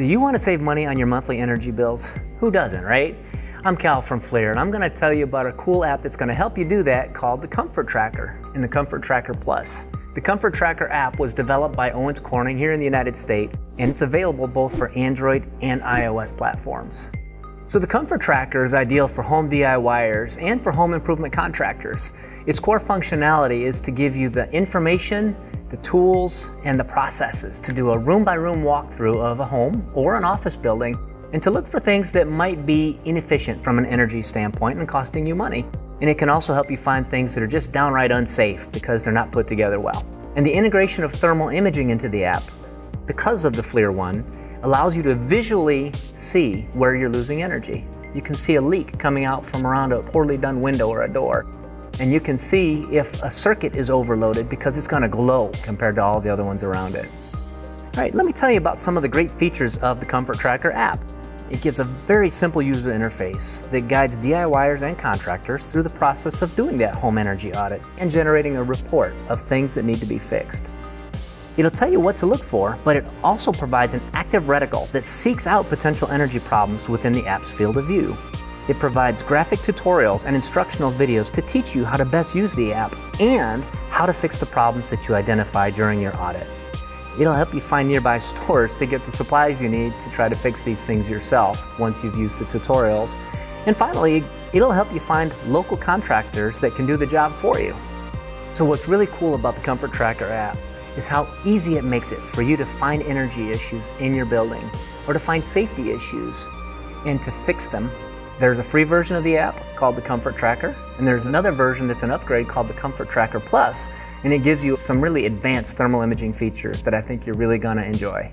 Do you want to save money on your monthly energy bills? Who doesn't, right? I'm Cal from Flair, and I'm going to tell you about a cool app that's going to help you do that called the Comfort Tracker and the Comfort Tracker Plus. The Comfort Tracker app was developed by Owens Corning here in the United States, and it's available both for Android and iOS platforms. So the Comfort Tracker is ideal for home DIYers and for home improvement contractors. Its core functionality is to give you the information, the tools, and the processes to do a room-by-room walkthrough of a home or an office building and to look for things that might be inefficient from an energy standpoint and costing you money. And it can also help you find things that are just downright unsafe because they're not put together well. And the integration of thermal imaging into the app, because of the FLIR one, allows you to visually see where you're losing energy. You can see a leak coming out from around a poorly done window or a door. And you can see if a circuit is overloaded because it's going to glow compared to all the other ones around it. All right, let me tell you about some of the great features of the Comfort Tracker app. It gives a very simple user interface that guides DIYers and contractors through the process of doing that home energy audit and generating a report of things that need to be fixed. It'll tell you what to look for, but it also provides an active reticle that seeks out potential energy problems within the app's field of view. It provides graphic tutorials and instructional videos to teach you how to best use the app and how to fix the problems that you identify during your audit. It'll help you find nearby stores to get the supplies you need to try to fix these things yourself once you've used the tutorials. And finally, it'll help you find local contractors that can do the job for you. So what's really cool about the Comfort Tracker app is how easy it makes it for you to find energy issues in your building or to find safety issues and to fix them. There's a free version of the app called the Comfort Tracker, and there's another version that's an upgrade called the Comfort Tracker Plus, and it gives you some really advanced thermal imaging features that I think you're really gonna enjoy.